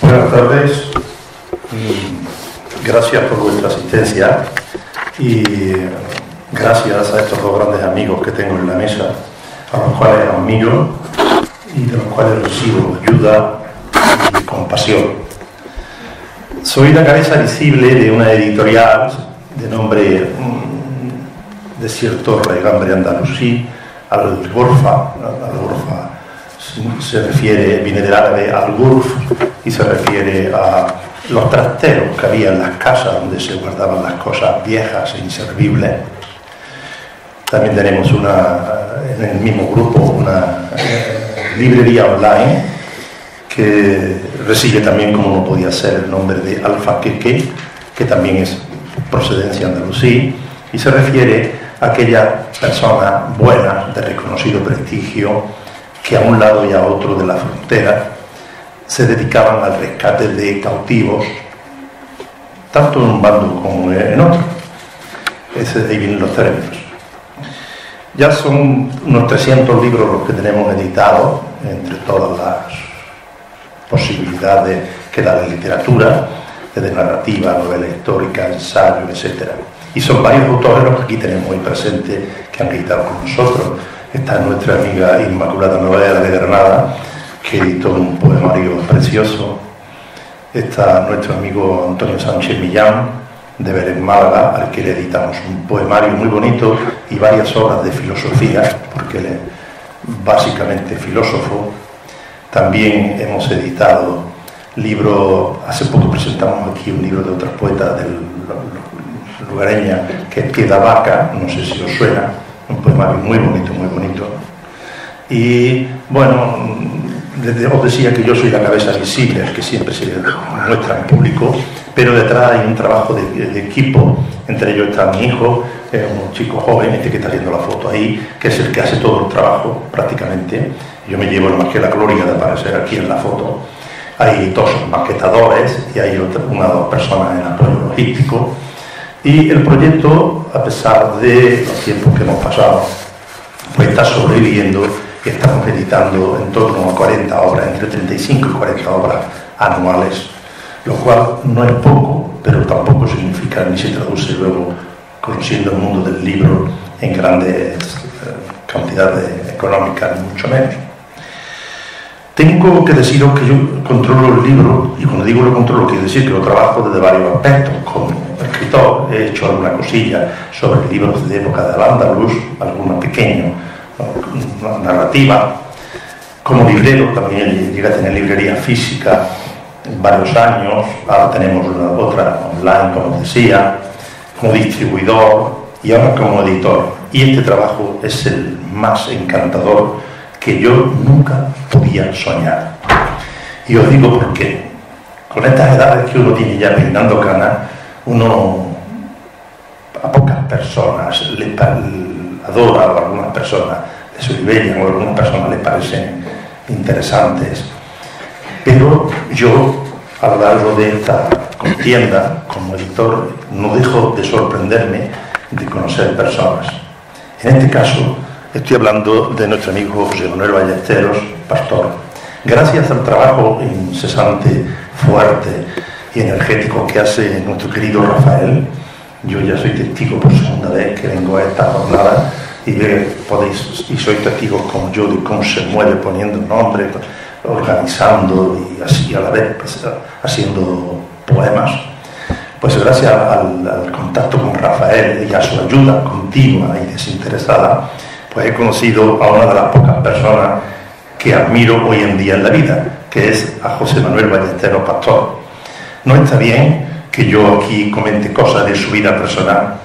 Buenas tardes, gracias por vuestra asistencia y gracias a estos dos grandes amigos que tengo en la mesa, a los cuales admiro y de los cuales recibo ayuda y compasión. Soy la cabeza visible de una editorial de nombre de cierto regambre andalusí, Algorfa. Algorfa se refiere, viene del árabe Algorf, y se refiere a los trasteros que había en las casas donde se guardaban las cosas viejas e inservibles. También tenemos en el mismo grupo una librería online que recibe también, como no podía ser, el nombre de Alfaqueque, que también es procedencia andalusí y se refiere a aquellas personas buenas de reconocido prestigio que a un lado y a otro de la frontera se dedicaban al rescate de cautivos, tanto en un bando como en otro. Ahí vienen los términos. Ya son unos 300 libros los que tenemos editados, entre todas las posibilidades que da la literatura, desde narrativa, novela histórica, ensayo, etc. Y son varios autores los que aquí tenemos hoy presentes, que han editado con nosotros. Está nuestra amiga Inmaculada Novela de Granada, que editó un poemario precioso. Está nuestro amigo Antonio Sánchez Millán, de Vélez-Málaga, al que le editamos un poemario muy bonito y varias obras de filosofía, porque él es básicamente filósofo. También hemos editado libros, hace poco presentamos aquí un libro de otra poeta lugareña, que es Piedavaca, no sé si os suena, un poemario muy bonito, muy bonito. Y bueno, os decía que yo soy la cabeza visible, que siempre se muestra en público, pero detrás hay un trabajo de equipo. Entre ellos está mi hijo, un chico joven, que está haciendo la foto ahí, que es el que hace todo el trabajo prácticamente. Yo me llevo más que la gloria de aparecer aquí en la foto. Hay dos maquetadores y hay una o dos personas en apoyo logístico. Y el proyecto, a pesar de los tiempos que hemos pasado, pues está sobreviviendo. Estamos editando en torno a 40 obras, entre 35 y 40 obras anuales, lo cual no es poco, pero tampoco significa ni se traduce luego, conociendo el mundo del libro, en grandes cantidades económicas, ni mucho menos. Tengo que deciros que yo controlo el libro, y cuando digo lo controlo, quiero decir que lo trabajo desde varios aspectos. Como escritor he hecho alguna cosilla sobre libros de época de Al-Andalus, algunos pequeños, narrativa. Como librero también llegué a tener librería física varios años, ahora tenemos otra online, como decía, como distribuidor y ahora como editor. Y este trabajo es el más encantador que yo nunca podía soñar. Y os digo por qué. Con estas edades que uno tiene ya peinando canas, uno a pocas personas le adora, o algunas personas de su nivel, o algunas personas les parecen interesantes, pero yo a lo largo de esta contienda como editor no dejo de sorprenderme de conocer personas. En este caso estoy hablando de nuestro amigo José Manuel Ballesteros Pastor. Gracias al trabajo incesante, fuerte y energético que hace nuestro querido Rafael, yo ya soy testigo por segunda vez que vengo a esta jornada y soy testigo como yo de cómo se mueve poniendo nombre, organizando y así a la vez pues, haciendo poemas. Pues gracias al contacto con Rafael y a su ayuda continua y desinteresada, pues he conocido a una de las pocas personas que admiro hoy en día en la vida, que es a José Manuel Ballesteros Pastor. No está bien que yo aquí comente cosas de su vida personal,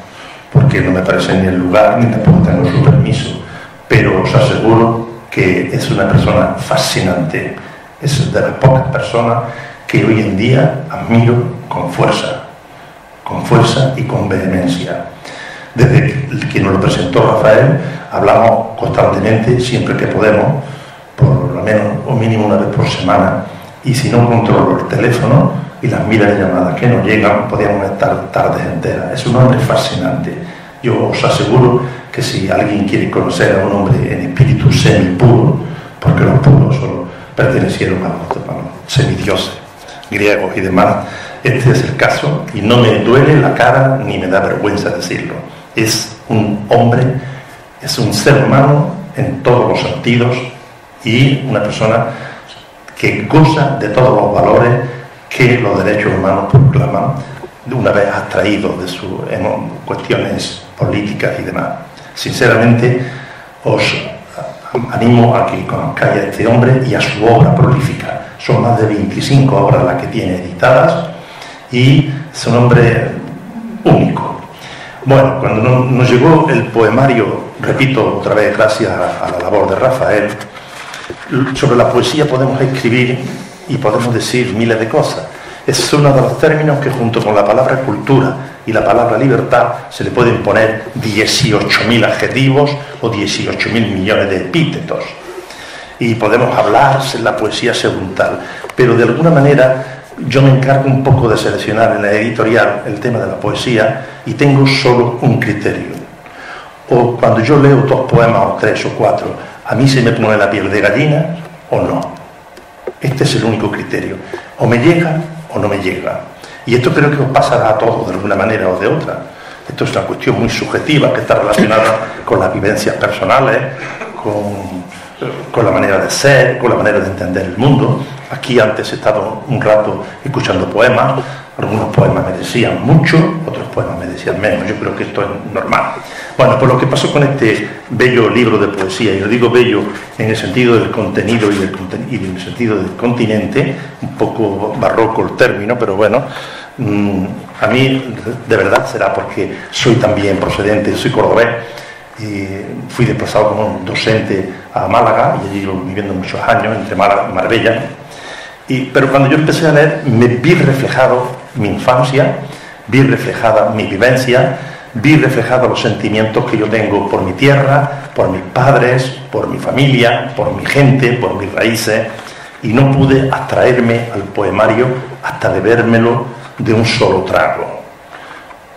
porque no me parece ni el lugar, ni tampoco tengo su permiso, pero os aseguro que es una persona fascinante, es de las pocas personas que hoy en día admiro con fuerza y con vehemencia. Desde que nos lo presentó Rafael, hablamos constantemente, siempre que podemos, por lo menos o mínimo una vez por semana, y si no controlo el teléfono y las miles de llamadas que nos llegan, podíamos estar tardes enteras. Es un hombre fascinante. Yo os aseguro que si alguien quiere conocer a un hombre en espíritu semipuro, porque los puros son pertenecieron a los semidioses griegos y demás. Este es el caso, y no me duele la cara ni me da vergüenza decirlo. Es un hombre, es un ser humano en todos los sentidos y una persona que goza de todos los valores que los derechos humanos proclaman una vez abstraídos de sus cuestiones políticas y demás. Sinceramente, os animo a que conozcáis a este hombre y a su obra prolífica. Son más de 25 obras las que tiene editadas y es un hombre único. Bueno, cuando nos llegó el poemario, repito otra vez, gracias a la labor de Rafael, sobre la poesía podemos escribir y podemos decir miles de cosas. Es uno de los términos que junto con la palabra cultura y la palabra libertad se le pueden poner 18.000 adjetivos o 18.000 millones de epítetos. Y podemos hablar en la poesía según tal, pero de alguna manera yo me encargo un poco de seleccionar en la editorial el tema de la poesía y tengo solo un criterio. O cuando yo leo dos poemas o tres o cuatro, a mí se me pone la piel de gallina o no. Este es el único criterio. O me llega o no me llega. Y esto creo que os pasará a todos de alguna manera o de otra. Esto es una cuestión muy subjetiva que está relacionada con las vivencias personales, con la manera de ser, con la manera de entender el mundo. Aquí antes he estado un rato escuchando poemas. Algunos poemas me decían mucho, otros poemas me decían menos. Yo creo que esto es normal. Bueno, pues lo que pasó con este bello libro de poesía, y lo digo bello en el sentido del contenido y en el sentido del continente, un poco barroco el término, pero bueno, a mí de verdad será porque soy también procedente, soy cordobés, y fui desplazado como docente a Málaga y allí lo viviendo muchos años entre Málaga y Marbella, pero cuando yo empecé a leer me vi reflejado mi infancia, vi reflejada mi vivencia, vi reflejados los sentimientos que yo tengo por mi tierra, por mis padres, por mi familia, por mi gente, por mis raíces, y no pude abstraerme al poemario hasta bebérmelo de un solo trago.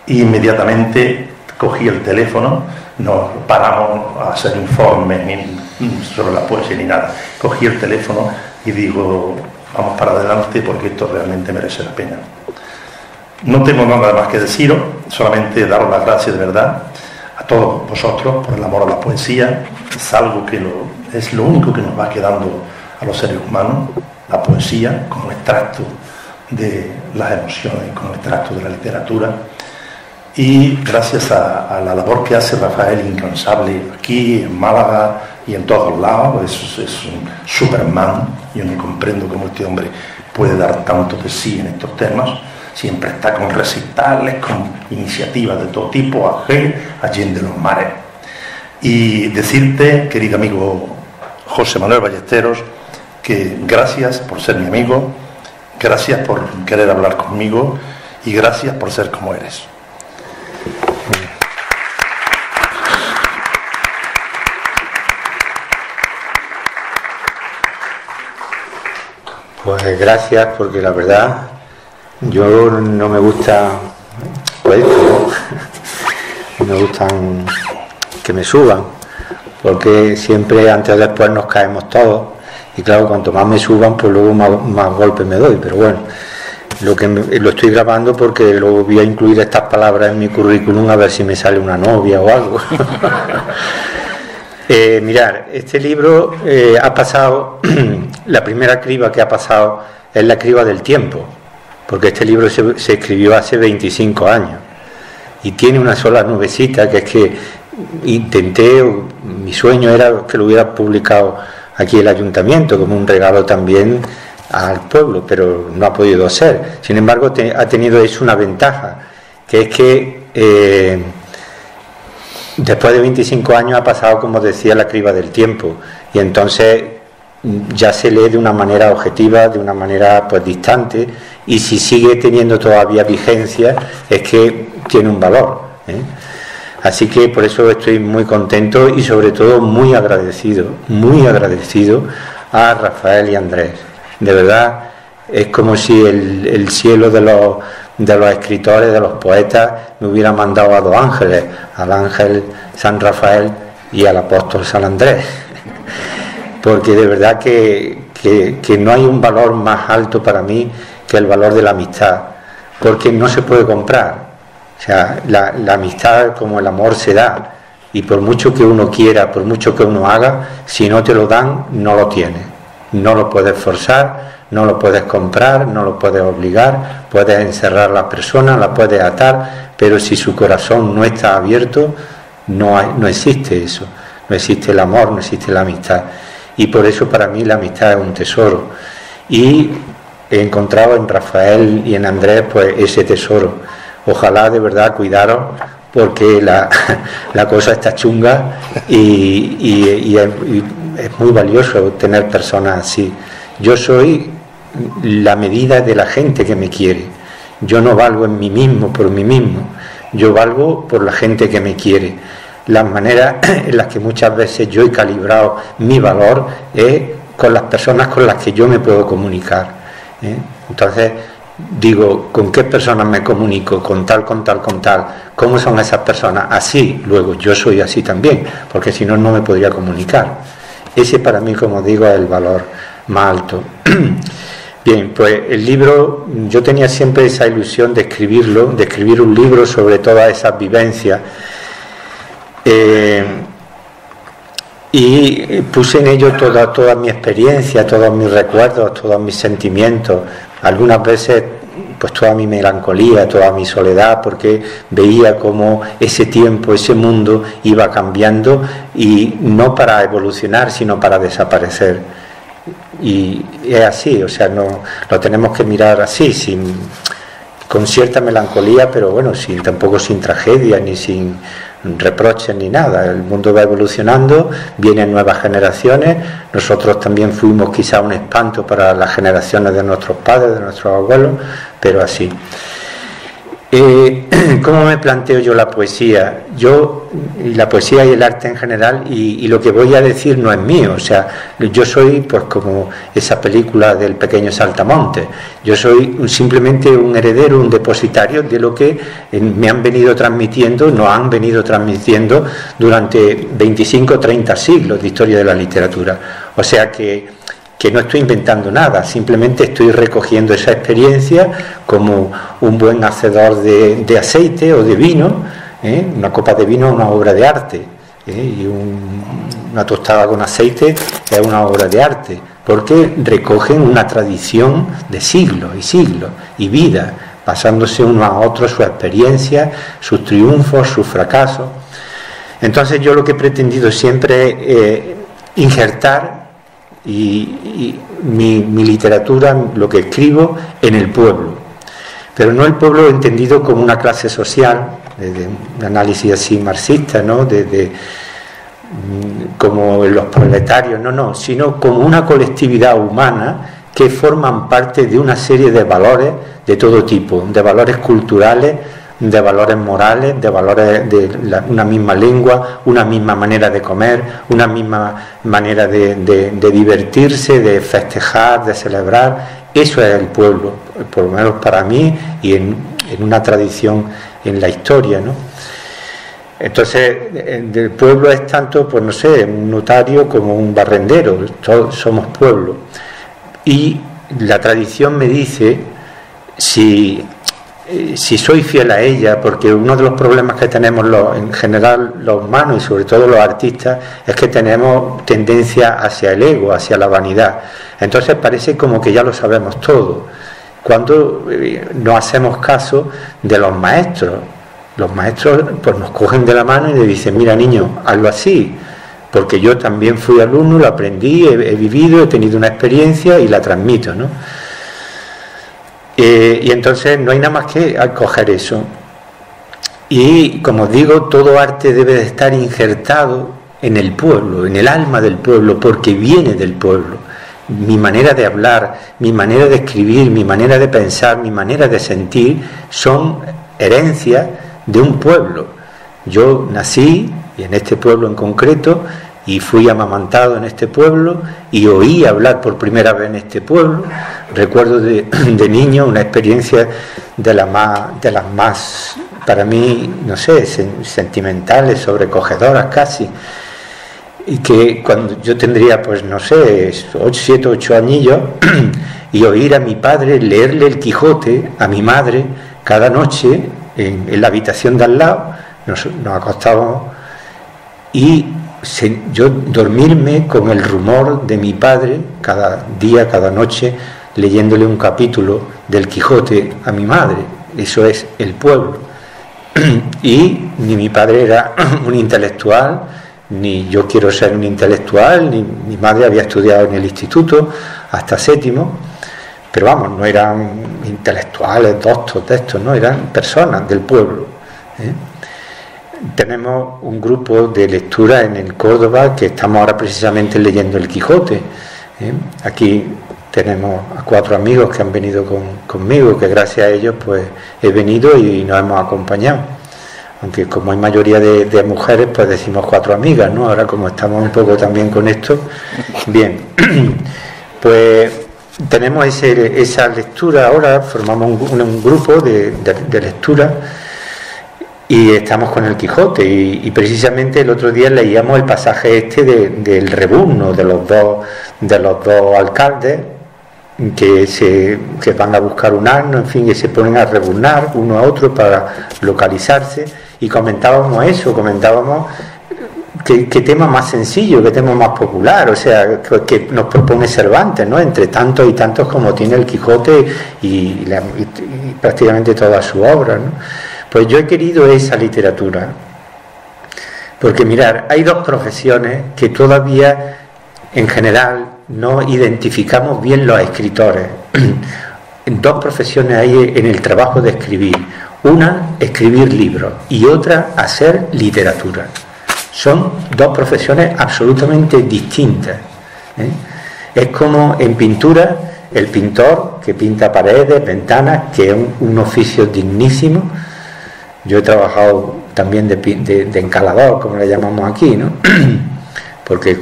Y inmediatamente cogí el teléfono, no paramos a hacer informes ni sobre la poesía ni nada. Cogí el teléfono y digo, vamos para adelante porque esto realmente merece la pena. No tengo nada más que deciros, solamente daros las gracias de verdad a todos vosotros por el amor a la poesía. Es algo que es lo único que nos va quedando a los seres humanos, la poesía como extracto de las emociones, como extracto de la literatura. Y gracias a la labor que hace Rafael incansable aquí en Málaga y en todos lados, es un Superman. Yo no comprendo cómo este hombre puede dar tanto de sí en estos temas. Siempre está con recitales, con iniciativas de todo tipo, allende los mares. Y decirte, querido amigo José Manuel Ballesteros, que gracias por ser mi amigo, gracias por querer hablar conmigo y gracias por ser como eres. Pues gracias, porque la verdad yo no me gusta no me gustan que me suban, porque siempre antes o después nos caemos todos, y claro, cuanto más me suban pues luego más golpes me doy, pero bueno, lo estoy grabando porque luego voy a incluir estas palabras en mi currículum a ver si me sale una novia o algo. Mirar, este libro ha pasado, la primera criba que ha pasado es la criba del tiempo, porque este libro se escribió hace 25 años y tiene una sola nubecita, que es que intenté, mi sueño era que lo hubiera publicado aquí el ayuntamiento como un regalo también al pueblo, pero no ha podido ser. Sin embargo, ha tenido eso una ventaja, que es que después de 25 años ha pasado, como decía, la criba del tiempo, y entonces ya se lee de una manera objetiva, de una manera pues distante, y si sigue teniendo todavía vigencia es que tiene un valor, ¿eh? Así que por eso estoy muy contento y sobre todo muy agradecido a Rafael y Andrés. De verdad, es como si el cielo de los escritores, de los poetas, me hubiera mandado a dos ángeles, al ángel San Rafael y al apóstol San Andrés, porque de verdad que, que no hay un valor más alto para mí que el valor de la amistad, porque no se puede comprar. O sea, la amistad, como el amor, se da, y por mucho que uno quiera, por mucho que uno haga, si no te lo dan, no lo tienes. No lo puedes forzar, no lo puedes comprar, no lo puedes obligar, puedes encerrar a la persona, la puedes atar, pero si su corazón no está abierto, no existe eso, no existe el amor, no existe la amistad. Y por eso para mí la amistad es un tesoro, y he encontrado en Rafael y en Andrés pues ese tesoro. Ojalá de verdad cuidaros, porque la cosa está chunga y es muy valioso tener personas así. Yo soy la medida de la gente que me quiere. Yo no valgo en mí mismo, por mí mismo. Yo valgo por la gente que me quiere. Las maneras en las que muchas veces yo he calibrado mi valor es con las personas con las que yo me puedo comunicar, ¿eh? Entonces digo, ¿con qué personas me comunico? Con tal, con tal, con tal. ¿Cómo son esas personas? Así. Luego yo soy así también, porque si no, no me podría comunicar. Ese para mí, como digo, es el valor más alto. Bien, pues el libro, yo tenía siempre esa ilusión de escribirlo, de escribir un libro sobre todas esas vivencias. Y puse en ello toda mi experiencia, todos mis recuerdos, todos mis sentimientos, algunas veces pues toda mi melancolía, toda mi soledad, porque veía cómo ese tiempo, ese mundo iba cambiando, y no para evolucionar, sino para desaparecer. Y es así, o sea, no lo tenemos que mirar así, con cierta melancolía, pero bueno, tampoco sin tragedia ni sin reproches ni nada. El mundo va evolucionando, vienen nuevas generaciones. Nosotros también fuimos quizá un espanto para las generaciones de nuestros padres, de nuestros abuelos, pero así. ¿Cómo me planteo yo la poesía? Yo, la poesía y el arte en general, y lo que voy a decir no es mío. O sea, yo soy pues como esa película del pequeño saltamontes. Yo soy simplemente un heredero, un depositario de lo que me han venido transmitiendo, nos han venido transmitiendo durante 25 o 30 siglos de historia de la literatura. O sea que no estoy inventando nada, simplemente estoy recogiendo esa experiencia como un buen hacedor de aceite o de vino, ¿eh? Una copa de vino es una obra de arte, ¿eh? Y una tostada con aceite es una obra de arte, porque recogen una tradición de siglos y siglos y vida, pasándose uno a otro su experiencia, sus triunfos, sus fracasos. Entonces yo lo que he pretendido siempre es injertar mi literatura, lo que escribo, en el pueblo, pero no el pueblo entendido como una clase social, desde un análisis así marxista, ¿no? Desde como los proletarios, no, sino como una colectividad humana que forman parte de una serie de valores de todo tipo, de valores culturales, de valores morales, de valores de una misma lengua, una misma manera de comer, una misma manera de divertirse, de festejar, de celebrar. Eso es el pueblo, por lo menos para mí, y en una tradición en la historia, ¿no? Entonces, el pueblo es tanto, pues no sé, un notario como un barrendero, todos somos pueblo. Y la tradición me dice si soy fiel a ella, porque uno de los problemas que tenemos en general los humanos, y sobre todo los artistas, es que tenemos tendencia hacia el ego, hacia la vanidad. Entonces parece como que ya lo sabemos todo, cuando no hacemos caso de los maestros. Los maestros pues nos cogen de la mano y le dicen: mira, niño, hazlo así, porque yo también fui alumno, lo aprendí, he vivido, he tenido una experiencia y la transmito, ¿no? Y entonces no hay nada más que acoger eso. Y como digo, todo arte debe de estar injertado en el pueblo, en el alma del pueblo, porque viene del pueblo. Mi manera de hablar, mi manera de escribir, mi manera de pensar, mi manera de sentir son herencias de un pueblo. Yo nací en este pueblo en concreto, y fui amamantado en este pueblo, y oí hablar por primera vez en este pueblo. Recuerdo de niño una experiencia de las más, para mí, no sé, sentimentales, sobrecogedoras casi. y que cuando yo tendría, pues no sé, 7 u 8 añillos, y oír a mi padre leerle el Quijote a mi madre cada noche en la habitación de al lado. Nos acostábamos y yo dormirme con el rumor de mi padre cada día, cada noche, leyéndole un capítulo del Quijote a mi madre. Eso es el pueblo. Y ni mi padre era un intelectual, ni yo quiero ser un intelectual, ni mi madre había estudiado en el instituto hasta 7º, pero vamos, no eran intelectuales, doctos de estos, no, eran personas del pueblo, ¿eh? Tenemos un grupo de lectura en el Córdoba que estamos ahora precisamente leyendo el Quijote, ¿eh? Aquí tenemos a 4 amigos que han venido conmigo, que gracias a ellos pues he venido y nos hemos acompañado, aunque como hay mayoría de mujeres pues decimos 4 amigas, ¿no? Ahora como estamos un poco también con esto, bien, pues tenemos esa lectura ahora, formamos un grupo de lectura y estamos con el Quijote y precisamente el otro día leíamos el pasaje este del rebuzno de los dos alcaldes que van a buscar un asno, en fin, que se ponen a rebuznar uno a otro para localizarse, y comentábamos qué tema más sencillo, qué tema más popular, o sea, que nos propone Cervantes, ¿no? Entre tantos y tantos como tiene el Quijote y prácticamente toda su obra, ¿no? Pues yo he querido esa literatura, porque mirar, hay dos profesiones que todavía en general no identificamos bien los escritores. Dos profesiones hay en el trabajo de escribir: una, escribir libros, y otra, hacer literatura. Son dos profesiones absolutamente distintas, ¿eh? Es como en pintura, el pintor que pinta paredes, ventanas, que es un oficio dignísimo. Yo he trabajado también de encalador, como le llamamos aquí, ¿no? Porque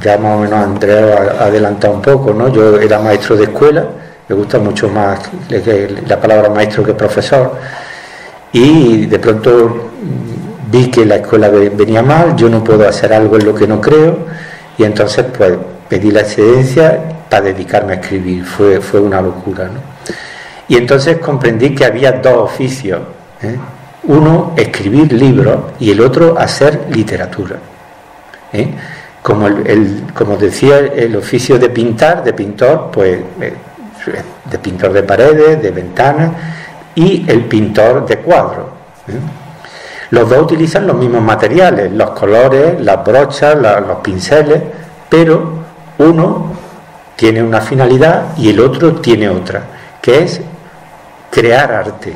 ya más o menos Andrés ha adelantado un poco, ¿no? Yo era maestro de escuela, me gusta mucho más la palabra maestro que profesor, y de pronto vi que la escuela venía mal, yo no puedo hacer algo en lo que no creo, y entonces pues pedí la excedencia para dedicarme a escribir. Fue una locura, ¿no? Y entonces comprendí que había dos oficios, ¿eh? Uno, escribir libros, y el otro, hacer literatura, ¿eh? Como decía, el oficio de pintar, de pintor, pues de pintor de paredes, de ventanas, y el pintor de cuadros, ¿eh? Los dos utilizan los mismos materiales, los colores, las brochas, los pinceles, pero uno tiene una finalidad y el otro tiene otra, que es crear arte,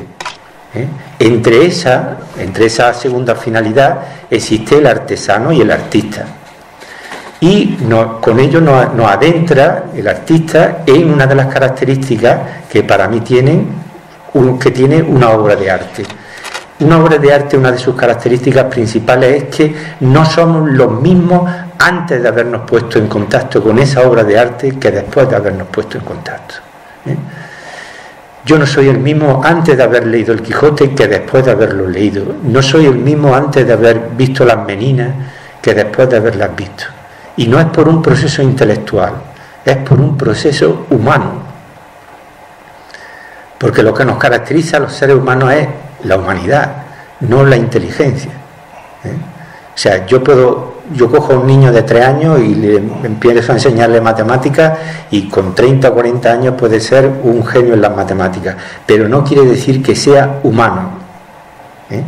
¿eh? Entre esa segunda finalidad existe el artesano y el artista, y con ello nos adentra el artista en una de las características que para mí tiene una obra de arte. Una obra de arte, una de sus características principales es que no somos los mismos antes de habernos puesto en contacto con esa obra de arte que después de habernos puesto en contacto, ¿eh? Yo no soy el mismo antes de haber leído el Quijote que después de haberlo leído. No soy el mismo antes de haber visto las Meninas que después de haberlas visto. Y no es por un proceso intelectual, es por un proceso humano. Porque lo que nos caracteriza a los seres humanos es la humanidad, no la inteligencia, ¿eh? O sea, yo cojo a un niño de 3 años y le empiezo a enseñarle matemáticas, y con 30 o 40 años puede ser un genio en las matemáticas, pero no quiere decir que sea humano, ¿eh?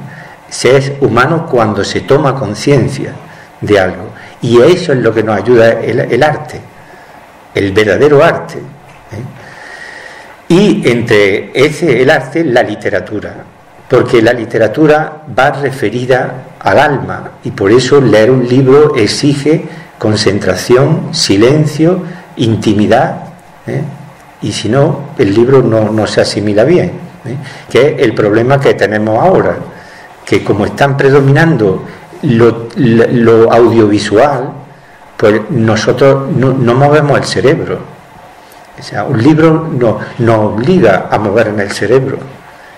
Se es humano cuando se toma conciencia de algo, y eso es lo que nos ayuda el arte, el verdadero arte, ¿eh? Y entre el arte, la literatura, porque la literatura va referida al alma, y por eso leer un libro exige concentración, silencio, intimidad, ¿eh? Y si no, el libro no se asimila bien, ¿eh? Que es el problema que tenemos ahora, que como están predominando lo audiovisual, pues nosotros no movemos el cerebro. O sea, un libro nos obliga a mover en el cerebro,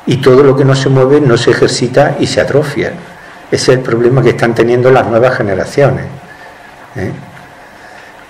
y todo lo que no se mueve no se ejercita y se atrofia. Ese es el problema que están teniendo las nuevas generaciones,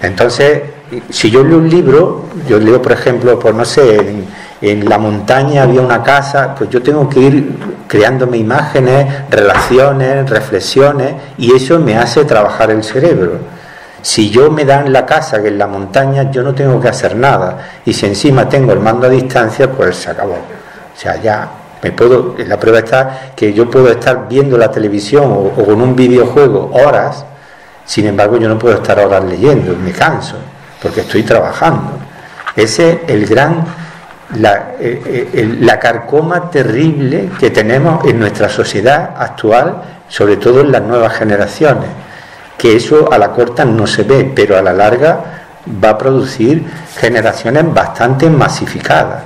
Entonces, si yo leo un libro, yo leo, por ejemplo, pues no sé, en la montaña había una casa, pues yo tengo que ir creándome imágenes, relaciones, reflexiones, y eso me hace trabajar el cerebro. Si yo me dan la casa que en la montaña, yo no tengo que hacer nada, y si encima tengo el mando a distancia, pues se acabó. O sea, ya me puedo, la prueba está que yo puedo estar viendo la televisión o con un videojuego horas, sin embargo yo no puedo estar horas leyendo, me canso, porque estoy trabajando. Ese es el gran, la carcoma terrible que tenemos en nuestra sociedad actual, sobre todo en las nuevas generaciones, que eso a la corta no se ve, pero a la larga va a producir generaciones bastante masificadas,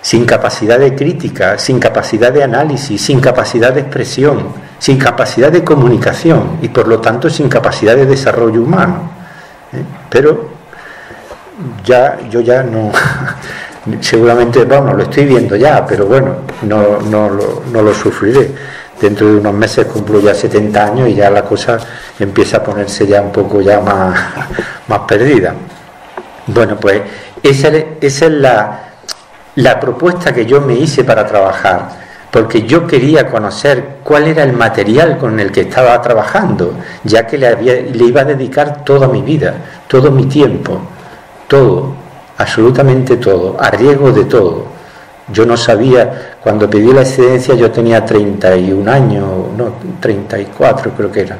sin capacidad de crítica, sin capacidad de análisis, sin capacidad de expresión, sin capacidad de comunicación y por lo tanto sin capacidad de desarrollo humano. Pero ya yo ya no, seguramente, bueno, lo estoy viendo ya, pero bueno, no lo sufriré. Dentro de unos meses cumplo ya 70 años y ya la cosa empieza a ponerse ya un poco ya más perdida. Bueno, pues esa es la propuesta que yo me hice para trabajar, porque yo quería conocer cuál era el material con el que estaba trabajando, ya que le iba a dedicar toda mi vida, todo mi tiempo, todo, absolutamente todo, a riesgo de todo. Yo no sabía, cuando pedí la excedencia yo tenía 31 años, no, 34 creo que era.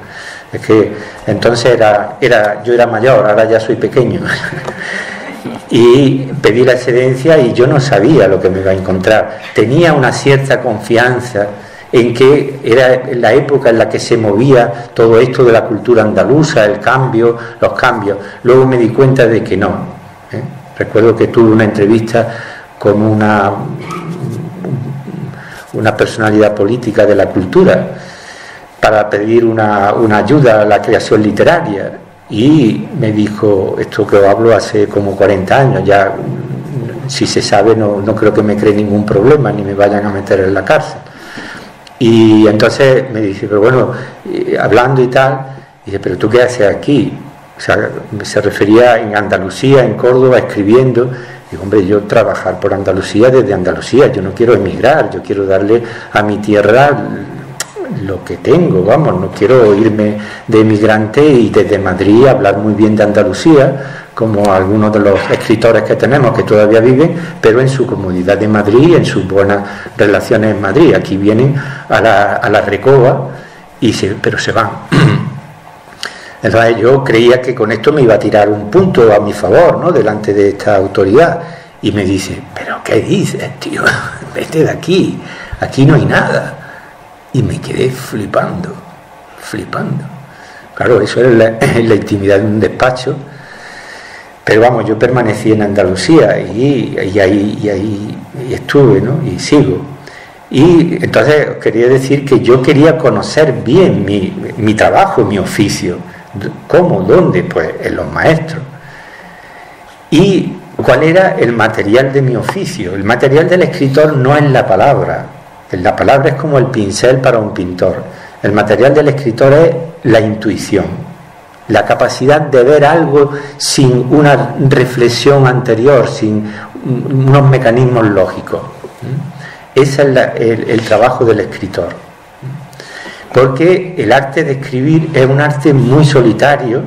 Es que entonces yo era mayor, ahora ya soy pequeño. Y pedí la excedencia y yo no sabía lo que me iba a encontrar. Tenía una cierta confianza en que era la época en la que se movía todo esto de la cultura andaluza, el cambio, los cambios. Luego me di cuenta de que no. Recuerdo que tuve una entrevista con una personalidad política de la cultura para pedir una ayuda a la creación literaria y me dijo, esto que os hablo hace como 40 años, ya si se sabe no creo que me cree ningún problema ni me vayan a meter en la cárcel. Y entonces me dice, pero bueno, hablando y tal, dice, pero tú qué haces aquí, o sea, se refería en Andalucía, en Córdoba, escribiendo. Digo, hombre, yo trabajar por Andalucía desde Andalucía, yo no quiero emigrar, yo quiero darle a mi tierra lo que tengo, vamos, no quiero irme de emigrante y desde Madrid hablar muy bien de Andalucía, como algunos de los escritores que tenemos que todavía viven, pero en su comunidad de Madrid, en sus buenas relaciones en Madrid. Aquí vienen a la Recoba, pero se van. Entonces yo creía que con esto me iba a tirar un punto a mi favor, ¿no?, delante de esta autoridad. Y me dice, ¿pero qué dices, tío? Vete de aquí, aquí no hay nada. Y me quedé flipando, flipando. Claro, eso era en la intimidad de un despacho. Pero vamos, yo permanecí en Andalucía y ahí estuve, ¿no?, y sigo. Y entonces quería decir que yo quería conocer bien mi trabajo, mi oficio. ¿Cómo? ¿Dónde? Pues en los maestros. ¿Y cuál era el material de mi oficio? El material del escritor no es la palabra. La palabra es como el pincel para un pintor. El material del escritor es la intuición, la capacidad de ver algo sin una reflexión anterior, sin unos mecanismos lógicos. Ese es el trabajo del escritor. Porque el arte de escribir es un arte muy solitario,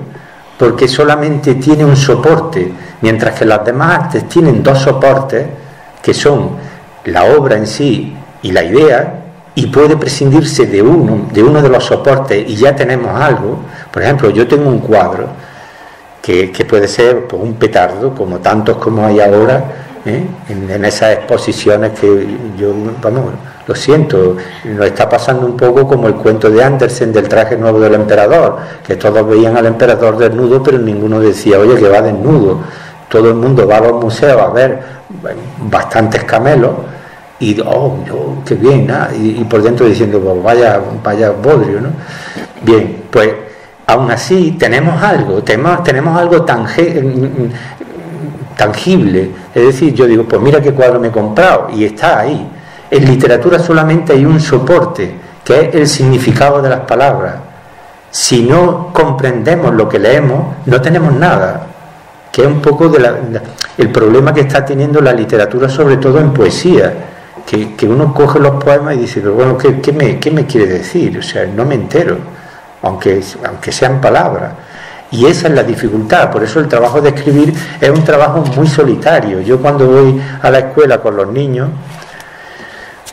porque solamente tiene un soporte, mientras que las demás artes tienen dos soportes, que son la obra en sí y la idea, y puede prescindirse de uno de los soportes y ya tenemos algo. Por ejemplo, yo tengo un cuadro que puede ser, pues, un petardo, como tantos como hay ahora, en esas exposiciones que yo, vamos, lo siento, nos está pasando un poco como el cuento de Andersen del traje nuevo del emperador, que todos veían al emperador desnudo, pero ninguno decía, oye, que va desnudo. Todo el mundo va a los museos a ver bastantes camelos y, oh, qué bien, ¿ah?, y por dentro diciendo, pues vaya bodrio, ¿no? Bien, pues aún así tenemos algo, tenemos algo tangible, es decir, yo digo, pues mira qué cuadro me he comprado, y está ahí. En literatura solamente hay un soporte, que es el significado de las palabras, si no comprendemos lo que leemos, no tenemos nada, que es un poco de el problema que está teniendo la literatura, sobre todo en poesía, que uno coge los poemas y dice, pero bueno, ¿qué me quiere decir? O sea, no me entero, aunque sean palabras. Y esa es la dificultad, por eso el trabajo de escribir es un trabajo muy solitario. Yo cuando voy a la escuela con los niños,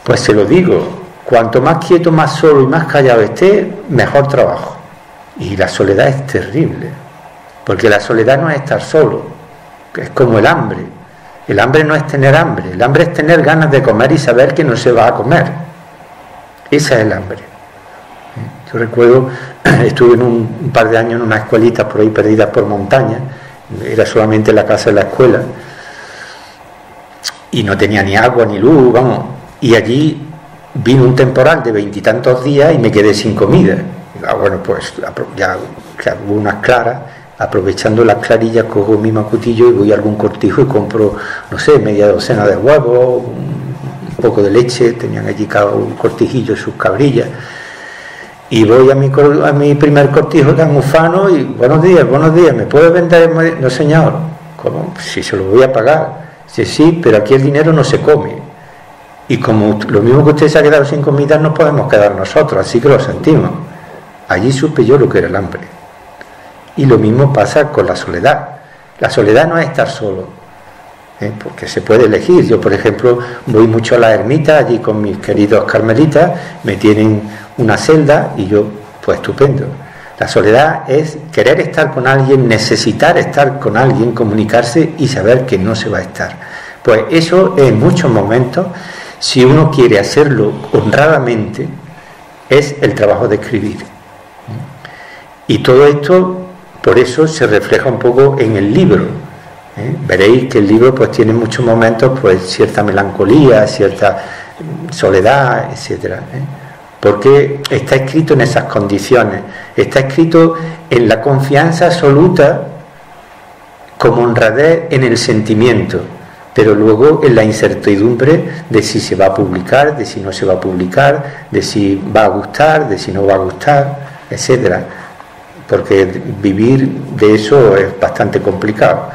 pues se lo digo, cuanto más quieto, más solo y más callado esté, mejor trabajo. Y la soledad es terrible, porque la soledad no es estar solo, es como el hambre. El hambre no es tener hambre, el hambre es tener ganas de comer y saber que no se va a comer. Ese es el hambre. Yo recuerdo, estuve en un par de años en unas escuelitas por ahí perdidas por montaña, era solamente la casa de la escuela, y no tenía ni agua ni luz, vamos, y allí vino un temporal de 20 y tantos días y me quedé sin comida. Bueno, pues ya hubo unas claras, aprovechando las clarillas cojo mi macutillo y voy a algún cortijo y compro, no sé, media docena de huevos, un poco de leche, tenían allí cada un cortijillo sus cabrillas. Y voy a mi primer cortijo tan ufano y buenos días, ¿me puedes vender? No, señor. ¿Cómo? Si se lo voy a pagar. Sí, sí, pero aquí el dinero no se come. Y como lo mismo que usted se ha quedado sin comida, no podemos quedar nosotros, así que lo sentimos. Allí supe yo lo que era el hambre. Y lo mismo pasa con la soledad. La soledad no es estar solo, porque se puede elegir. Yo, por ejemplo, voy mucho a la ermita, allí con mis queridos carmelitas, me tienen una celda y yo, pues estupendo. La soledad es querer estar con alguien, necesitar estar con alguien, comunicarse y saber que no se va a estar. Pues eso en muchos momentos, si uno quiere hacerlo honradamente, es el trabajo de escribir. Y todo esto, por eso, se refleja un poco en el libro. Veréis que el libro pues tiene muchos momentos, pues cierta melancolía, cierta soledad, etcétera, porque está escrito en esas condiciones, está escrito en la confianza absoluta como honradez en el sentimiento, pero luego en la incertidumbre de si se va a publicar, de si no se va a publicar, de si va a gustar, de si no va a gustar, etcétera, porque vivir de eso es bastante complicado.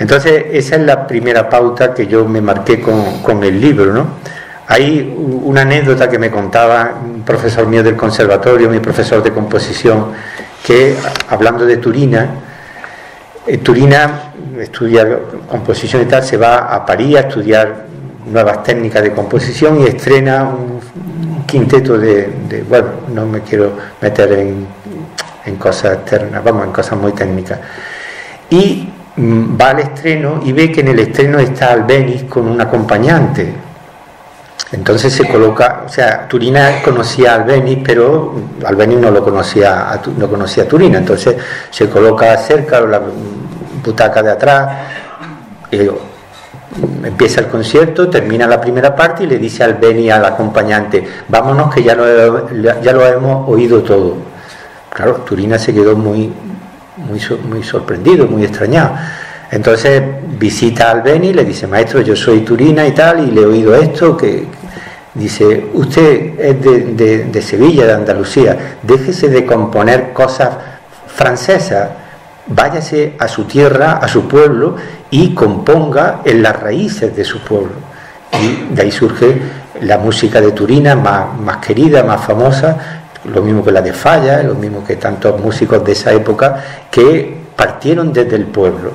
Entonces esa es la primera pauta que yo me marqué con el libro, ¿no? Hay una anécdota que me contaba un profesor mío del conservatorio, mi profesor de composición, que hablando de Turina, Turina estudia composición y tal, se va a París a estudiar nuevas técnicas de composición y estrena un quinteto de bueno, no me quiero meter en cosas externas, vamos, en cosas muy técnicas. Y va al estreno y ve que en el estreno está Albéniz con un acompañante. Entonces se coloca, o sea, Turina conocía a Albéniz, pero Albéniz no conocía a Turina, entonces se coloca cerca, la butaca de atrás, empieza el concierto, termina la primera parte y le dice a Albéniz al acompañante, vámonos que ya lo hemos oído todo. Claro, Turina se quedó muy sorprendido, muy extrañado. Entonces visita a Albéniz, le dice, maestro, yo soy Turina y tal, y le he oído esto, que dice, usted es de Sevilla, de Andalucía, déjese de componer cosas francesas, váyase a su tierra, a su pueblo, y componga en las raíces de su pueblo. Y de ahí surge la música de Turina, más querida, más famosa, lo mismo que la de Falla, lo mismo que tantos músicos de esa época, que partieron desde el pueblo.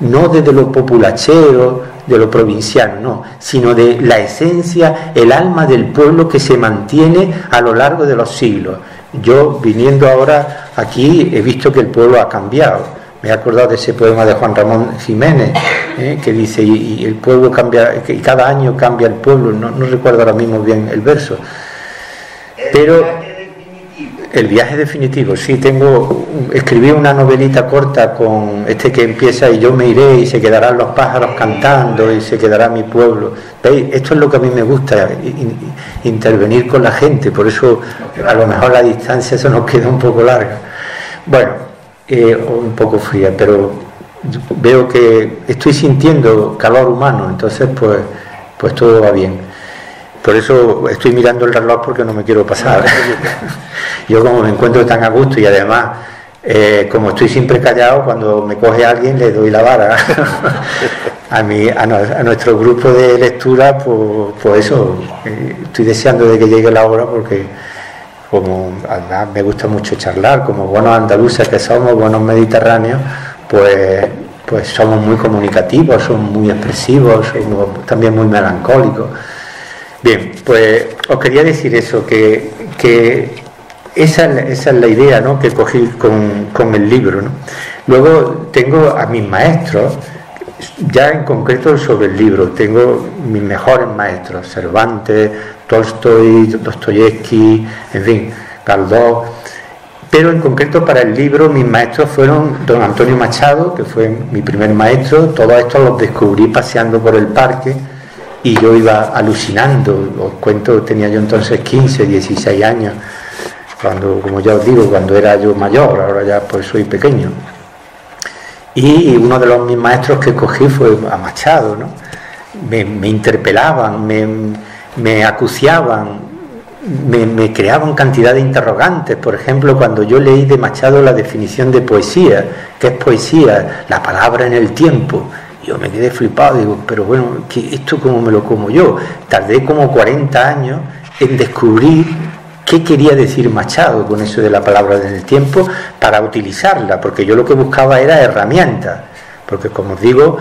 No desde lo populachero, de lo provinciano, no, sino de la esencia, el alma del pueblo que se mantiene a lo largo de los siglos. Yo, viniendo ahora aquí, he visto que el pueblo ha cambiado. Me he acordado de ese poema de Juan Ramón Jiménez, que dice, y el pueblo cambia, y cada año cambia el pueblo, no recuerdo ahora mismo bien el verso. Pero el viaje definitivo, sí, escribí una novelita corta con este que empieza y yo me iré y se quedarán los pájaros cantando y se quedará mi pueblo. ¿Veis? Esto es lo que a mí me gusta, intervenir con la gente, por eso a lo mejor la distancia eso nos queda un poco larga. Bueno, un poco fría, pero veo que estoy sintiendo calor humano, entonces pues todo va bien. Por eso estoy mirando el reloj, porque no me quiero pasar. Yo, como me encuentro tan a gusto, y además como estoy siempre callado, cuando me coge alguien le doy la vara. A nuestro grupo de lectura, pues eso, estoy deseando de que llegue la hora, porque como además me gusta mucho charlar, como buenos andaluces que somos, buenos mediterráneos, pues somos muy comunicativos, somos muy expresivos, somos también muy melancólicos. Bien, pues os quería decir eso, que esa es la idea, ¿no?, que cogí con el libro, ¿no? Luego tengo a mis maestros, ya en concreto sobre el libro, tengo mis mejores maestros: Cervantes, Tolstói, Dostoyevski, en fin, Galdós. Pero en concreto para el libro mis maestros fueron don Antonio Machado, que fue mi primer maestro. Todos estos los descubrí paseando por el parque, y yo iba alucinando. Os cuento, tenía yo entonces 15, 16 años, cuando, como ya os digo, cuando era yo mayor, ahora ya pues soy pequeño. Y uno de los mis maestros que cogí fue a Machado, ¿no? Me interpelaban, me acuciaban, me creaban cantidad de interrogantes. Por ejemplo, cuando yo leí de Machado la definición de poesía, ¿qué es poesía? La palabra en el tiempo. Yo me quedé flipado, digo, pero bueno, ¿esto cómo me lo como yo? Tardé como 40 años en descubrir qué quería decir Machado con eso de la palabra en el tiempo, para utilizarla, porque yo lo que buscaba era herramientas. Porque, como os digo,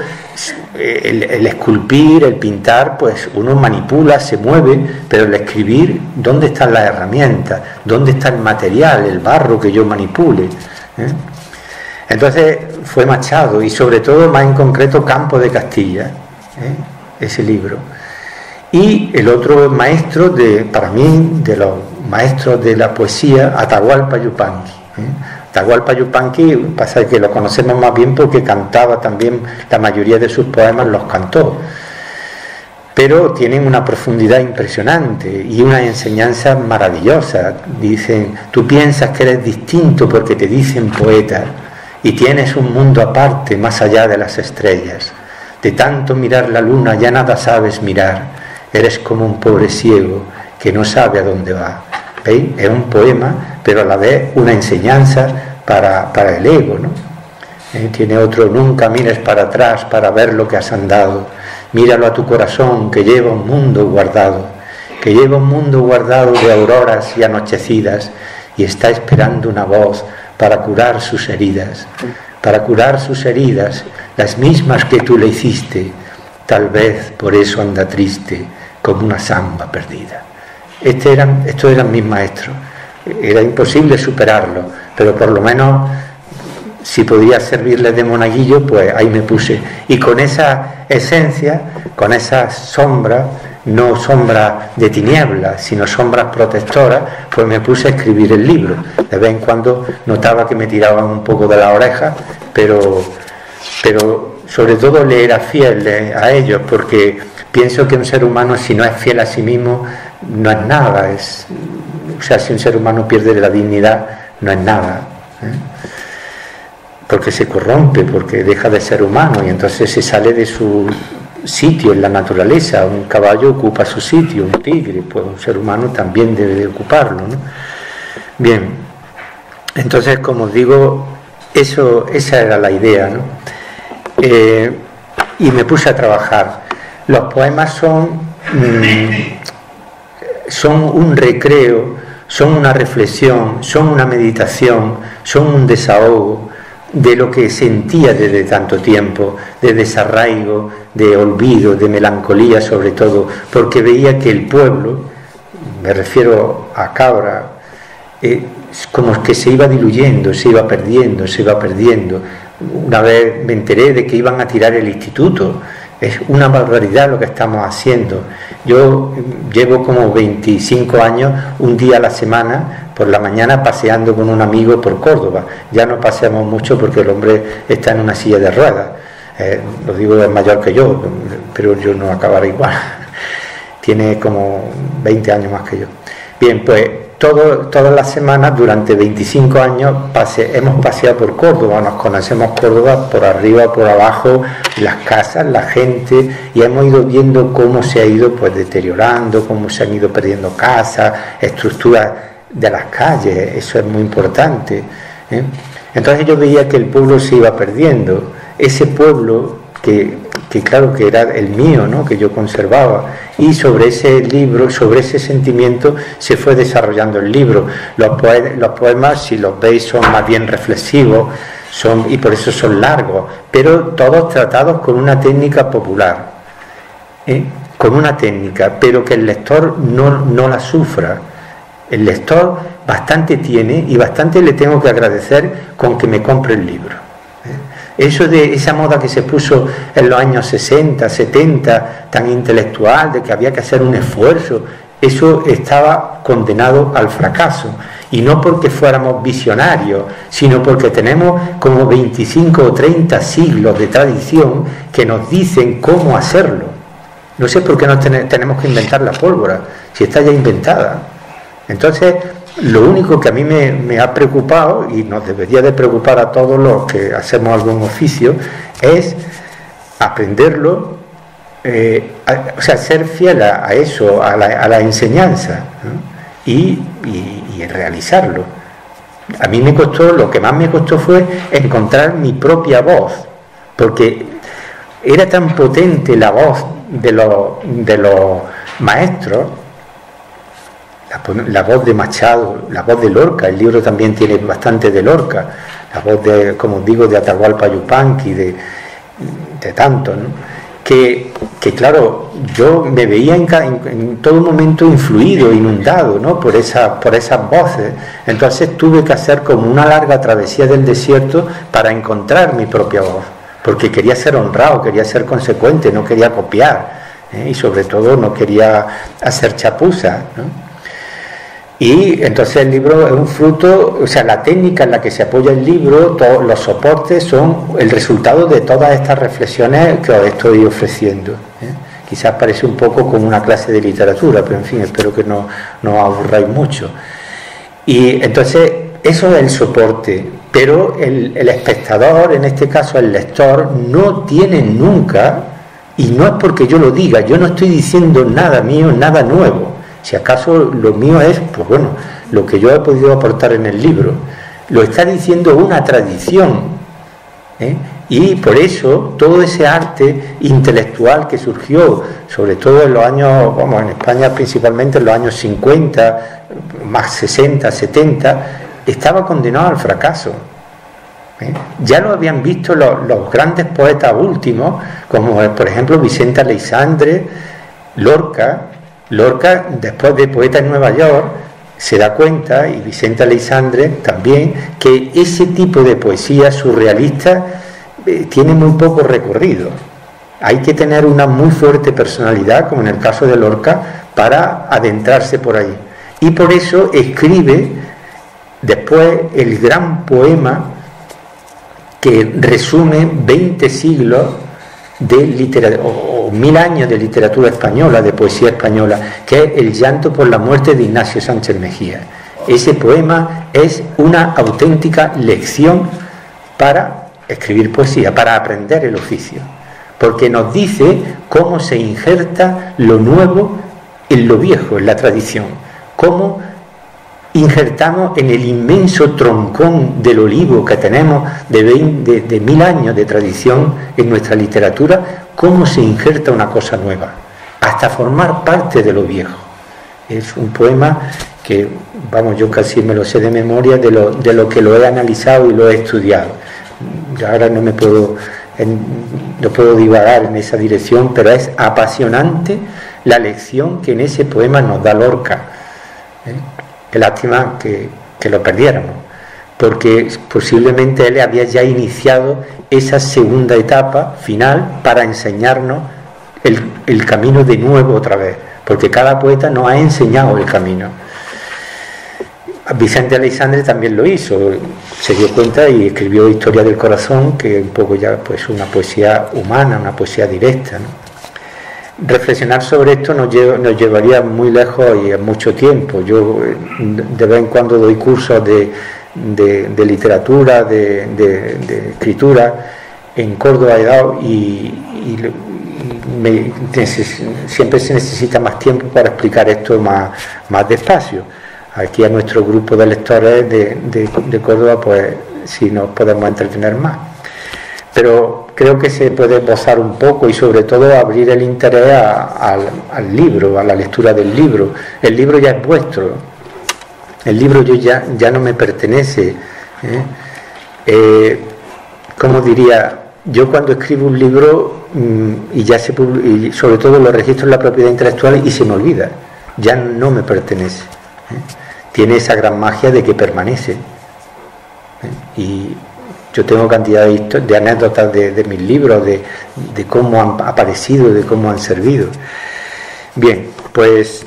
el esculpir, el pintar, pues uno manipula, se mueve, pero el escribir, ¿dónde están las herramientas? ¿Dónde está el material, el barro que yo manipule? Entonces fue Machado, y sobre todo, más en concreto, Campo de Castilla, ese libro. Y el otro maestro, para mí, de los maestros de la poesía, Atahualpa Yupanqui. Atahualpa Yupanqui, pasa que lo conocemos más bien porque cantaba también, la mayoría de sus poemas los cantó, pero tienen una profundidad impresionante y una enseñanza maravillosa. Dicen: tú piensas que eres distinto porque te dicen poeta, y tienes un mundo aparte más allá de las estrellas. De tanto mirar la luna ya nada sabes mirar, eres como un pobre ciego que no sabe a dónde va. ¿Veis? Es un poema, pero a la vez una enseñanza para el ego, ¿no? Tiene otro: nunca mires para atrás para ver lo que has andado, míralo a tu corazón que lleva un mundo guardado, que lleva un mundo guardado de auroras y anochecidas, y está esperando una voz para curar sus heridas, las mismas que tú le hiciste. Tal vez por eso anda triste como una samba perdida. Estos eran mis maestros. Era imposible superarlos, pero por lo menos, si podía servirles de monaguillo, pues ahí me puse. Y con esa esencia, con esas sombras, no sombras de tinieblas, sino sombras protectoras, pues me puse a escribir el libro. De vez en cuando notaba que me tiraban un poco de la oreja, pero sobre todo le era fiel a ellos, porque pienso que un ser humano, si no es fiel a sí mismo, no es nada. O sea, si un ser humano pierde la dignidad, no es nada, porque se corrompe, porque deja de ser humano, y entonces se sale de su sitio en la naturaleza. Un caballo ocupa su sitio, un tigre, pues un ser humano también debe de ocuparlo, ¿no? Bien, entonces, como os digo, esa era la idea, ¿no? Y me puse a trabajar. Los poemas son un recreo, son una reflexión, son una meditación, son un desahogo de lo que sentía desde tanto tiempo, de desarraigo, de olvido, de melancolía, sobre todo porque veía que el pueblo, me refiero a Cabra, como que se iba diluyendo, se iba perdiendo. Una vez me enteré de que iban a tirar el instituto. Es una barbaridad lo que estamos haciendo. Yo llevo como 25 años, un día a la semana, por la mañana, paseando con un amigo por Córdoba. Ya no paseamos mucho porque el hombre está en una silla de ruedas. Lo digo, es mayor que yo, pero yo no acabaré igual. Tiene como 20 años más que yo. Bien, pues todas las semanas durante 25 años hemos paseado por Córdoba, nos conocemos Córdoba por arriba, por abajo, las casas, la gente, y hemos ido viendo cómo se ha ido pues deteriorando, cómo se han ido perdiendo casas, estructuras de las calles, eso es muy importante, ¿eh? Entonces yo veía que el pueblo se iba perdiendo, ese pueblo que claro que era el mío, ¿no?, que yo conservaba, y sobre ese libro, sobre ese sentimiento se fue desarrollando el libro. Los poemas, si los veis, son más bien reflexivos, y por eso son largos, pero todos tratados con una técnica popular, ¿eh?, con una técnica, pero que el lector no la sufra. El lector bastante tiene, y bastante le tengo que agradecer con que me compre el libro, ¿eh? Eso de esa moda que se puso en los años 60, 70, tan intelectual, de que había que hacer un esfuerzo, eso estaba condenado al fracaso. Y no porque fuéramos visionarios, sino porque tenemos como 25 o 30 siglos de tradición que nos dicen cómo hacerlo. No sé por qué no tenemos que inventar la pólvora, si está ya inventada. Entonces, lo único que a mí me ha preocupado, y nos debería de preocupar a todos los que hacemos algún oficio, es aprenderlo, ser fiel a eso, a la enseñanza, ¿no?, y realizarlo. A mí me costó, lo que más me costó fue encontrar mi propia voz, porque era tan potente la voz de los maestros. La voz de Machado, la voz de Lorca, el libro también tiene bastante de Lorca, la voz de, como digo, de Atahualpa Yupanqui, de tanto, ¿no?, que claro, yo me veía en todo momento influido, inundado, ¿no?, por esas voces. Entonces tuve que hacer como una larga travesía del desierto para encontrar mi propia voz, porque quería ser honrado, quería ser consecuente, no quería copiar, ¿eh?, y sobre todo no quería hacer chapuzas, ¿no? Y entonces el libro es un fruto, la técnica en la que se apoya el libro, todos los soportes son el resultado de todas estas reflexiones que os estoy ofreciendo, ¿eh? Quizás parece un poco como una clase de literatura, pero en fin, espero que no os aburráis mucho. Y entonces eso es el soporte, pero el espectador, en este caso el lector, no tiene nunca, y no es porque yo lo diga, yo no estoy diciendo nada mío, nada nuevo. Si acaso lo mío es, pues bueno, lo que yo he podido aportar en el libro. Lo está diciendo una tradición, ¿eh? Y por eso todo ese arte intelectual que surgió, sobre todo en los años, vamos, en España principalmente en los años 50, más 60, 70, estaba condenado al fracaso, ¿eh? Ya lo habían visto los grandes poetas últimos, como por ejemplo Vicente Aleixandre, Lorca, después de Poeta en Nueva York, se da cuenta, y Vicente Aleixandre también, que ese tipo de poesía surrealista tiene muy poco recorrido. Hay que tener una muy fuerte personalidad, como en el caso de Lorca, para adentrarse por ahí. Y por eso escribe después el gran poema que resume 20 siglos de literatura, o 1000 años de literatura española, de poesía española, que es El llanto por la muerte de Ignacio Sánchez Mejía. Ese poema es una auténtica lección para escribir poesía, para aprender el oficio, porque nos dice cómo se injerta lo nuevo en lo viejo, en la tradición, cómo injertamos en el inmenso troncón del olivo que tenemos de 1000 años de tradición en nuestra literatura, cómo se injerta una cosa nueva, hasta formar parte de lo viejo. Es un poema que, vamos, yo casi me lo sé de memoria de lo que lo he analizado y lo he estudiado. Yo ahora no puedo divagar en esa dirección, pero es apasionante la lección que en ese poema nos da Lorca, ¿eh? Qué lástima que lo perdiéramos, porque posiblemente él había ya iniciado esa segunda etapa final para enseñarnos el camino de nuevo otra vez, porque cada poeta nos ha enseñado el camino. Vicente Aleixandre también lo hizo, se dio cuenta y escribió Historia del corazón, que es un poco ya pues una poesía humana, una poesía directa, ¿no? reflexionar sobre esto nos llevaría muy lejos y a mucho tiempo. Yo de vez en cuando doy cursos de literatura, de escritura. En Córdoba he dado siempre se necesita más tiempo para explicar esto más despacio. Aquí a nuestro grupo de lectores de Córdoba, pues sí nos podemos entretener más. Pero creo que se puede esbozar un poco y sobre todo abrir el interés al libro, a la lectura del libro. El libro ya es vuestro, el libro ya no me pertenece. Como diría, yo cuando escribo un libro y sobre todo lo registro en la propiedad intelectual y se me olvida, ya no me pertenece. Tiene esa gran magia de que permanece. Y yo tengo cantidad de anécdotas de mis libros, de cómo han aparecido, de cómo han servido. Bien, pues